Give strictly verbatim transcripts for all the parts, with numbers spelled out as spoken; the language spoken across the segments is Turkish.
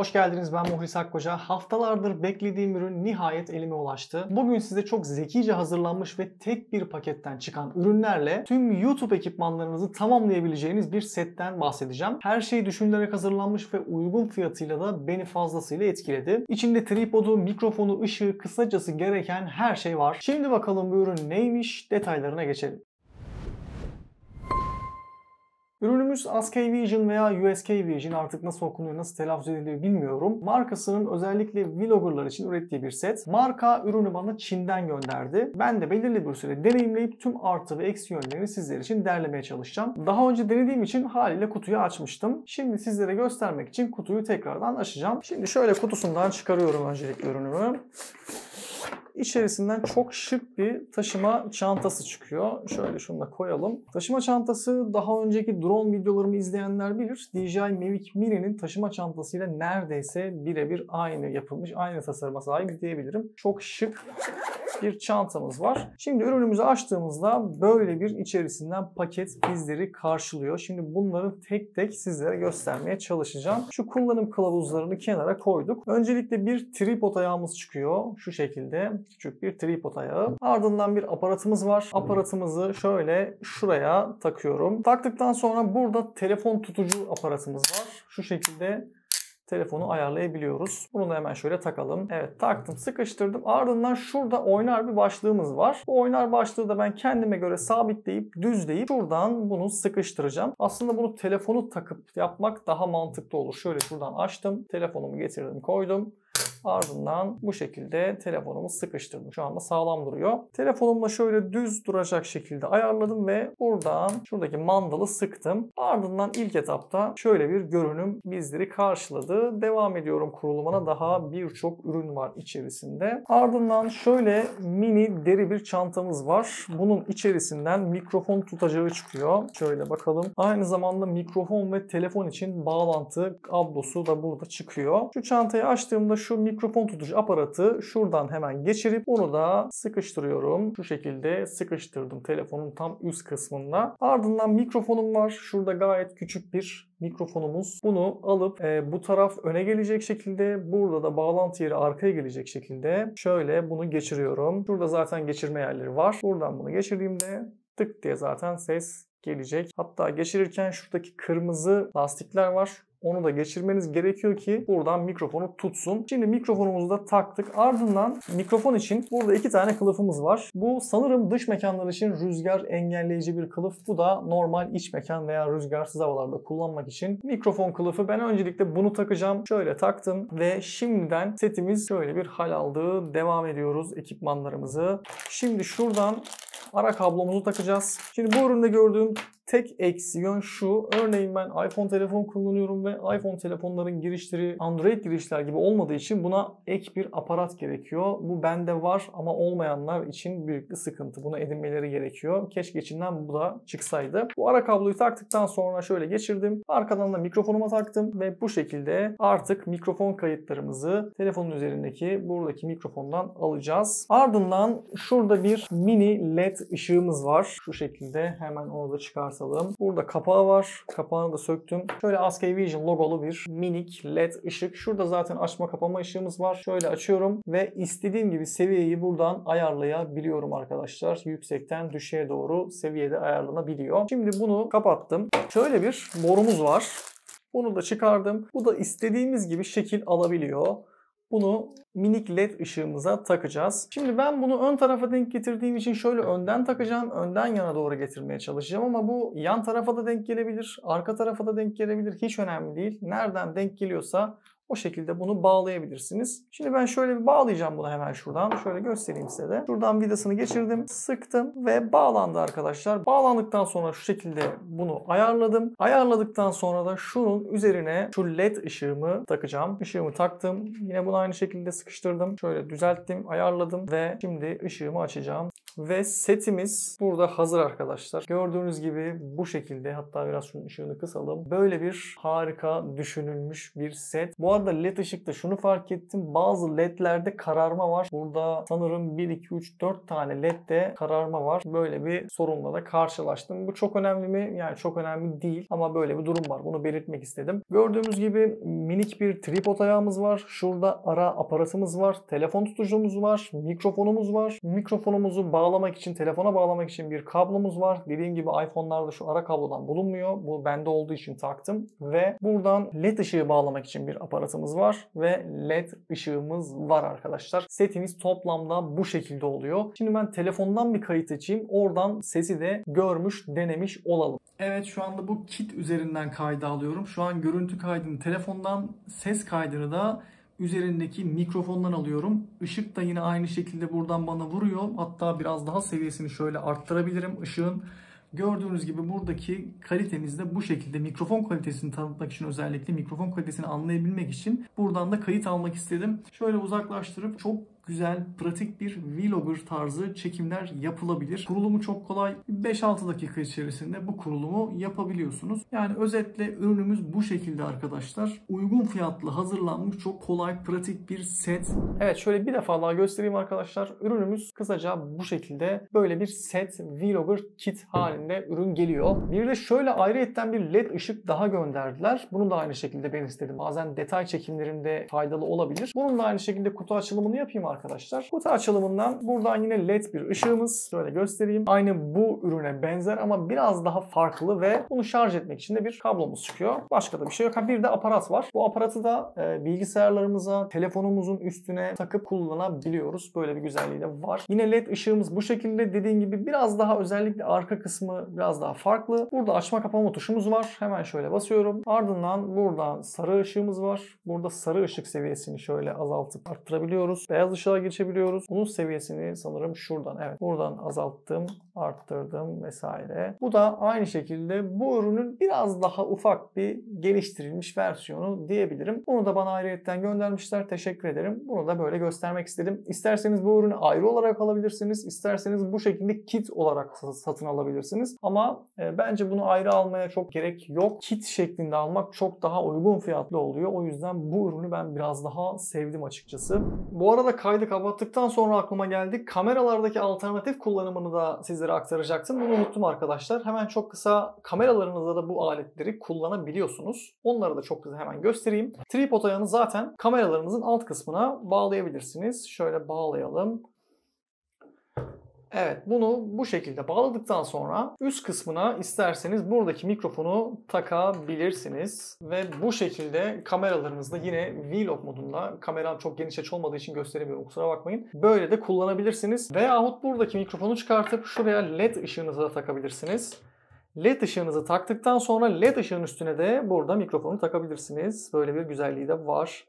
Hoş geldiniz, ben Muhlis Akkoca. Haftalardır beklediğim ürün nihayet elime ulaştı. Bugün size çok zekice hazırlanmış ve tek bir paketten çıkan ürünlerle tüm YouTube ekipmanlarınızı tamamlayabileceğiniz bir setten bahsedeceğim. Her şey düşünülerek hazırlanmış ve uygun fiyatıyla da beni fazlasıyla etkiledi. İçinde tripodu, mikrofonu, ışığı, kısacası gereken her şey var. Şimdi bakalım bu ürün neymiş, detaylarına geçelim. Ürünümüz Uskey Vision veya Uskey Vision, artık nasıl okunuyor, nasıl telaffuz ediliyor bilmiyorum. Markasının özellikle vloggerlar için ürettiği bir set. Marka ürünü bana Çin'den gönderdi. Ben de belirli bir süre deneyimleyip tüm artı ve eksi yönlerini sizler için derlemeye çalışacağım. Daha önce denediğim için haliyle kutuyu açmıştım. Şimdi sizlere göstermek için kutuyu tekrardan açacağım. Şimdi şöyle kutusundan çıkarıyorum öncelikle ürünümü. İçerisinden çok şık bir taşıma çantası çıkıyor. Şöyle şunu da koyalım. Taşıma çantası, daha önceki drone videolarımı izleyenler bilir, D J I Mavic Mini'nin taşıma çantasıyla neredeyse birebir aynı yapılmış, aynı tasarıma sahip diyebilirim. Çok şık bir çantamız var. Şimdi ürünümüzü açtığımızda böyle bir içerisinden paket bizleri karşılıyor. Şimdi bunları tek tek sizlere göstermeye çalışacağım. Şu kullanım kılavuzlarını kenara koyduk. Öncelikle bir tripod ayağımız çıkıyor. Şu şekilde küçük bir tripod ayağı. Ardından bir aparatımız var. Aparatımızı şöyle şuraya takıyorum. Taktıktan sonra burada telefon tutucu aparatımız var. Şu şekilde telefonu ayarlayabiliyoruz. Bunu da hemen şöyle takalım. Evet, taktım, sıkıştırdım. Ardından şurada oynar bir başlığımız var. Bu oynar başlığı da ben kendime göre sabitleyip düzleyip şuradan bunu sıkıştıracağım. Aslında bunu telefonu takıp yapmak daha mantıklı olur. Şöyle şuradan açtım. Telefonumu getirdim, koydum. Ardından bu şekilde telefonumu sıkıştırdım. Şu anda sağlam duruyor. Telefonumla şöyle düz duracak şekilde ayarladım ve buradan şuradaki mandalı sıktım. Ardından ilk etapta şöyle bir görünüm bizleri karşıladı. Devam ediyorum kurulumuna. Daha birçok ürün var içerisinde. Ardından şöyle mini deri bir çantamız var. Bunun içerisinden mikrofon tutacağı çıkıyor. Şöyle bakalım. Aynı zamanda mikrofon ve telefon için bağlantı kablosu da burada çıkıyor. Şu çantayı açtığımda şu mikrofon tutucu aparatı şuradan hemen geçirip onu da sıkıştırıyorum. Şu şekilde sıkıştırdım telefonun tam üst kısmında. Ardından mikrofonum var. Şurada gayet küçük bir mikrofonumuz. Bunu alıp e, bu taraf öne gelecek şekilde, burada da bağlantı yeri arkaya gelecek şekilde şöyle bunu geçiriyorum. Şurada zaten geçirme yerleri var. Buradan bunu geçirdiğimde tık diye zaten ses gelecek. Hatta geçirirken şuradaki kırmızı lastikler var. Onu da geçirmeniz gerekiyor ki buradan mikrofonu tutsun. Şimdi mikrofonumuzu da taktık. Ardından mikrofon için burada iki tane kılıfımız var. Bu sanırım dış mekanlar için rüzgar engelleyici bir kılıf. Bu da normal iç mekan veya rüzgarsız havalarda kullanmak için mikrofon kılıfı. Ben öncelikle bunu takacağım. Şöyle taktım ve şimdiden setimiz şöyle bir hal aldı. Devam ediyoruz ekipmanlarımızı. Şimdi şuradan ara kablomuzu takacağız. Şimdi bu üründe gördüğüm tek eksi yön şu. Örneğin ben iPhone telefon kullanıyorum ve iPhone telefonların girişleri Android girişler gibi olmadığı için buna ek bir aparat gerekiyor. Bu bende var ama olmayanlar için büyük bir sıkıntı. Bunu edinmeleri gerekiyor. Keşke içinden bu da çıksaydı. Bu ara kabloyu taktıktan sonra şöyle geçirdim. Arkadan da mikrofonuma taktım ve bu şekilde artık mikrofon kayıtlarımızı telefonun üzerindeki buradaki mikrofondan alacağız. Ardından şurada bir mini led ışığımız var. Şu şekilde hemen onu da çıkartalım. Burada kapağı var. Kapağını da söktüm. Şöyle Uskey Vision logolu bir minik led ışık. Şurada zaten açma kapama ışığımız var. Şöyle açıyorum ve istediğim gibi seviyeyi buradan ayarlayabiliyorum arkadaşlar. Yüksekten düşeye doğru seviyede ayarlanabiliyor. Şimdi bunu kapattım. Şöyle bir borumuz var. Bunu da çıkardım. Bu da istediğimiz gibi şekil alabiliyor. Bunu minik led ışığımıza takacağız. Şimdi ben bunu ön tarafa denk getirdiğim için şöyle önden takacağım. Önden yana doğru getirmeye çalışacağım ama bu yan tarafa da denk gelebilir. Arka tarafa da denk gelebilir. Hiç önemli değil. Nereden denk geliyorsa o şekilde bunu bağlayabilirsiniz. Şimdi ben şöyle bir bağlayacağım bunu hemen şuradan. Şöyle göstereyim size de. Şuradan vidasını geçirdim. Sıktım ve bağlandı arkadaşlar. Bağlandıktan sonra şu şekilde bunu ayarladım. Ayarladıktan sonra da şunun üzerine şu led ışığımı takacağım. Işığımı taktım. Yine bunu aynı şekilde sıkıştırdım. Şöyle düzelttim, ayarladım ve şimdi ışığımı açacağım. Ve setimiz burada hazır arkadaşlar. Gördüğünüz gibi bu şekilde, hatta biraz şunun ışığını kısalım. Böyle bir harika düşünülmüş bir set. Bu arada led ışıkta şunu fark ettim. Bazı ledlerde kararma var. Burada sanırım bir, iki, üç, dört tane ledde kararma var. Böyle bir sorunla da karşılaştım. Bu çok önemli mi? Yani çok önemli değil. Ama böyle bir durum var. Bunu belirtmek istedim. Gördüğümüz gibi minik bir tripod ayağımız var. Şurada ara aparatımız var. Telefon tutucumuz var. Mikrofonumuz var. Mikrofonumuzu bağlamak için, telefona bağlamak için bir kablomuz var. Dediğim gibi iPhone'larda şu ara kablodan bulunmuyor. Bu bende olduğu için taktım. Ve buradan led ışığı bağlamak için bir aparatımız var. Ve led ışığımız var arkadaşlar. Setimiz toplamda bu şekilde oluyor. Şimdi ben telefondan bir kayıt açayım. Oradan sesi de görmüş, denemiş olalım. Evet, şu anda bu kit üzerinden kaydı alıyorum. Şu an görüntü kaydını telefondan, ses kaydını da üzerindeki mikrofondan alıyorum. Işık da yine aynı şekilde buradan bana vuruyor. Hatta biraz daha seviyesini şöyle arttırabilirim ışığın. Gördüğünüz gibi buradaki kalitemiz de bu şekilde. Mikrofon kalitesini tanıtmak için, özellikle mikrofon kalitesini anlayabilmek için buradan da kayıt almak istedim. Şöyle uzaklaştırıp çok güzel, pratik bir vlogger tarzı çekimler yapılabilir. Kurulumu çok kolay. beş altı dakika içerisinde bu kurulumu yapabiliyorsunuz. Yani özetle ürünümüz bu şekilde arkadaşlar. Uygun fiyatlı hazırlanmış çok kolay, pratik bir set. Evet, şöyle bir defa daha göstereyim arkadaşlar. Ürünümüz kısaca bu şekilde. Böyle bir set, vlogger kit halinde ürün geliyor. Bir de şöyle ayrıyetten bir led ışık daha gönderdiler. Bunu da aynı şekilde ben istedim. Bazen detay çekimlerinde faydalı olabilir. Bunun da aynı şekilde kutu açılımını yapayım arkadaşlar. Arkadaşlar. Kutu açılımından buradan yine led bir ışığımız. Şöyle göstereyim. Aynı bu ürüne benzer ama biraz daha farklı ve bunu şarj etmek için de bir kablomuz çıkıyor. Başka da bir şey yok. Ha, bir de aparat var. Bu aparatı da e, bilgisayarlarımıza, telefonumuzun üstüne takıp kullanabiliyoruz. Böyle bir güzelliği de var. Yine led ışığımız bu şekilde. Dediğim gibi biraz daha, özellikle arka kısmı biraz daha farklı. Burada açma kapama tuşumuz var. Hemen şöyle basıyorum. Ardından buradan sarı ışığımız var. Burada sarı ışık seviyesini şöyle azaltıp arttırabiliyoruz. Beyaz ışığa geçebiliyoruz. Bunun seviyesini sanırım şuradan, evet, buradan azalttım, arttırdım vesaire. Bu da aynı şekilde bu ürünün biraz daha ufak bir geliştirilmiş versiyonu diyebilirim. Bunu da bana ayrıyetten göndermişler. Teşekkür ederim. Bunu da böyle göstermek istedim. İsterseniz bu ürünü ayrı olarak alabilirsiniz. İsterseniz bu şekilde kit olarak satın alabilirsiniz. Ama e, bence bunu ayrı almaya çok gerek yok. Kit şeklinde almak çok daha uygun fiyatlı oluyor. O yüzden bu ürünü ben biraz daha sevdim açıkçası. Bu arada kaydı kapattıktan sonra aklıma geldi. Kameralardaki alternatif kullanımını da sizlere aktaracaktım. Bunu unuttum arkadaşlar. Hemen çok kısa, kameralarınızda da bu aletleri kullanabiliyorsunuz. Onları da çok kısa hemen göstereyim. Tripod ayağını zaten kameralarınızın alt kısmına bağlayabilirsiniz. Şöyle bağlayalım. Evet, bunu bu şekilde bağladıktan sonra üst kısmına isterseniz buradaki mikrofonu takabilirsiniz. Ve bu şekilde kameralarınızda, yine vlog modunda, kameram çok geniş açı olmadığı için gösteremiyorum, kusura bakmayın. Böyle de kullanabilirsiniz. Veyahut buradaki mikrofonu çıkartıp şuraya led ışığınızı da takabilirsiniz. led ışığınızı taktıktan sonra led ışığın üstüne de burada mikrofonu takabilirsiniz. Böyle bir güzelliği de var.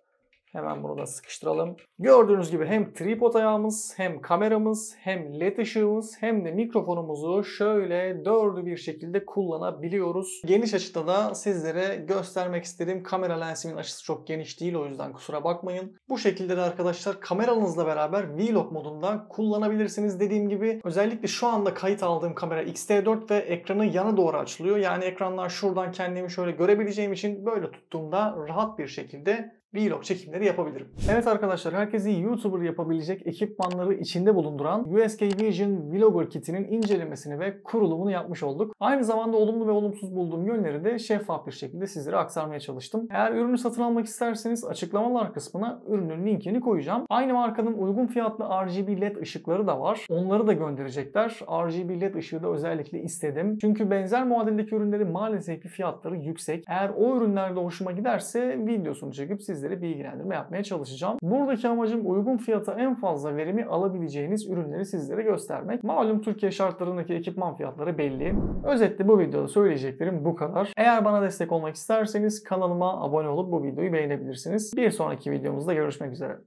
Hemen bunu da sıkıştıralım. Gördüğünüz gibi hem tripod ayağımız, hem kameramız, hem led ışığımız, hem de mikrofonumuzu şöyle dördü bir şekilde kullanabiliyoruz. Geniş açıda da sizlere göstermek istedim. Kamera lensimin açısı çok geniş değil, o yüzden kusura bakmayın. Bu şekilde de arkadaşlar kameranızla beraber vlog modunda kullanabilirsiniz. Dediğim gibi özellikle şu anda kayıt aldığım kamera X T dört ve ekranı yana doğru açılıyor. Yani ekrandan şuradan kendimi şöyle görebileceğim için böyle tuttuğumda rahat bir şekilde vlog çekimleri yapabilirim. Evet arkadaşlar, herkesi YouTuber yapabilecek ekipmanları içinde bulunduran Uskey Vision Vlogger Kit'inin incelemesini ve kurulumunu yapmış olduk. Aynı zamanda olumlu ve olumsuz bulduğum yönleri de şeffaf bir şekilde sizlere aktarmaya çalıştım. Eğer ürünü satın almak isterseniz açıklamalar kısmına ürünün linkini koyacağım. Aynı markanın uygun fiyatlı R G B led ışıkları da var. Onları da gönderecekler. R G B led ışığı da özellikle istedim. Çünkü benzer muadeldeki ürünleri maalesef ki fiyatları yüksek. Eğer o ürünlerde hoşuma giderse videosunu çekip siz sizlere bilgilendirme yapmaya çalışacağım. Buradaki amacım uygun fiyata en fazla verimi alabileceğiniz ürünleri sizlere göstermek. Malum Türkiye şartlarındaki ekipman fiyatları belli. Özetle bu videoda söyleyeceklerim bu kadar. Eğer bana destek olmak isterseniz kanalıma abone olup bu videoyu beğenebilirsiniz. Bir sonraki videomuzda görüşmek üzere.